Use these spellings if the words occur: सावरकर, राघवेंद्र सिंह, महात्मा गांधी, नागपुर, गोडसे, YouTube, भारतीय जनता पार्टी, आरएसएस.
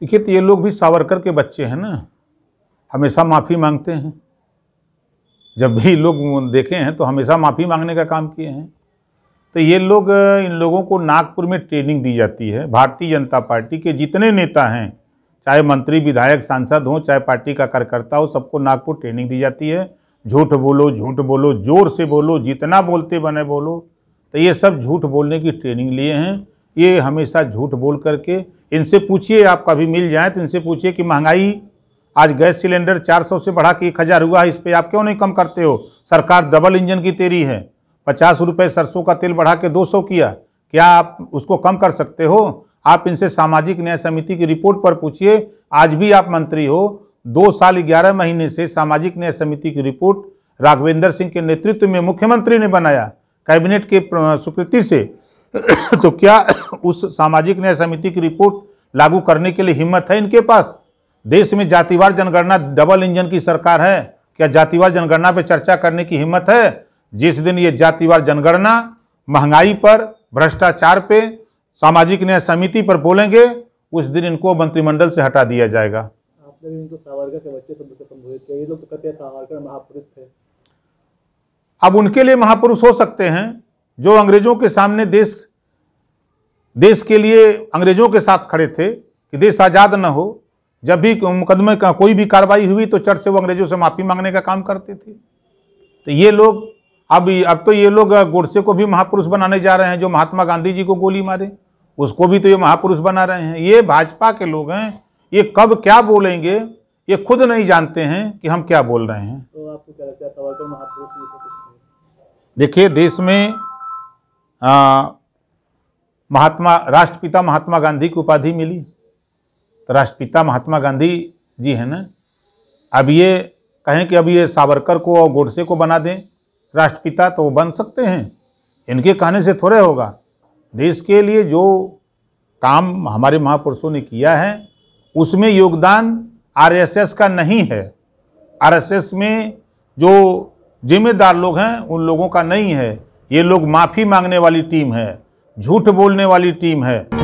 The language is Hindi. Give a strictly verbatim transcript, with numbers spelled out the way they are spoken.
देखिए तो ये लोग भी सावरकर के बच्चे हैं ना, हमेशा माफ़ी मांगते हैं। जब भी लोग देखे हैं तो हमेशा माफ़ी मांगने का काम किए हैं। तो ये लोग, इन लोगों को नागपुर में ट्रेनिंग दी जाती है। भारतीय जनता पार्टी के जितने नेता हैं, चाहे मंत्री, विधायक, सांसद हों, चाहे पार्टी का कार्यकर्ता हो, सबको नागपुर ट्रेनिंग दी जाती है। झूठ बोलो, झूठ बोलो, जोर से बोलो, जितना बोलते बने बोलो। तो ये सब झूठ बोलने की ट्रेनिंग लिए हैं। ये हमेशा झूठ बोल करके, इनसे पूछिए, आप कभी मिल जाए तो इनसे पूछिए कि महंगाई आज गैस सिलेंडर चार सौ से बढ़ा के एक हज़ार हुआ है, इस पर आप क्यों नहीं कम करते हो? सरकार डबल इंजन की तेरी है, पचास रुपये सरसों का तेल बढ़ा के दो सौ किया, क्या आप उसको कम कर सकते हो? आप इनसे सामाजिक न्याय समिति की रिपोर्ट पर पूछिए। आज भी आप मंत्री हो, दो साल ग्यारह महीने से सामाजिक न्याय समिति की रिपोर्ट राघवेंद्र सिंह के नेतृत्व में मुख्यमंत्री ने बनाया कैबिनेट के स्वीकृति से, तो क्या उस सामाजिक न्याय समिति की रिपोर्ट लागू करने के लिए हिम्मत है इनके पास? देश में जातिवार जनगणना डबल इंजन की सरकार है, क्या जातिवार जनगणना पर चर्चा करने की हिम्मत है? जिस दिन ये जातिवार जनगणना, महंगाई पर, भ्रष्टाचार पे, सामाजिक न्याय समिति पर बोलेंगे, उस दिन इनको मंत्रिमंडल से हटा दिया जाएगा। आपने भी इनको सावरकर के बच्चे शब्द से संबोधित किया। ये लोग तो कहते हैं सावरकर महापुरुष थे। अब उनके लिए महापुरुष हो सकते हैं जो अंग्रेजों के सामने देश देश के लिए अंग्रेजों के साथ खड़े थे कि देश आज़ाद न हो। जब भी मुकदमे का कोई भी कार्रवाई हुई तो चर्च से वो अंग्रेजों से माफ़ी मांगने का काम करते थे। तो ये लोग अब अब तो ये लोग गोडसे को भी महापुरुष बनाने जा रहे हैं, जो महात्मा गांधी जी को गोली मारे, उसको भी तो ये महापुरुष बना रहे हैं। ये भाजपा के लोग हैं, ये कब क्या बोलेंगे ये खुद नहीं जानते हैं कि हम क्या बोल रहे हैं। तो आपको क्या लगता है सावरकर महापुरुष नहीं थे? कुछ देखिए, देश में आ, महात्मा राष्ट्रपिता महात्मा गांधी की उपाधि मिली, तो राष्ट्रपिता महात्मा गांधी जी हैं ना। अब ये कहें कि अब ये सावरकर को और गोडसे को बना दें राष्ट्रपिता, तो वो बन सकते हैं, इनके कहने से थोड़े होगा। देश के लिए जो काम हमारे महापुरुषों ने किया है उसमें योगदान आरएसएस का नहीं है। आरएसएस में जो जिम्मेदार लोग हैं उन लोगों का नहीं है। ये लोग माफ़ी मांगने वाली टीम है, झूठ बोलने वाली टीम है।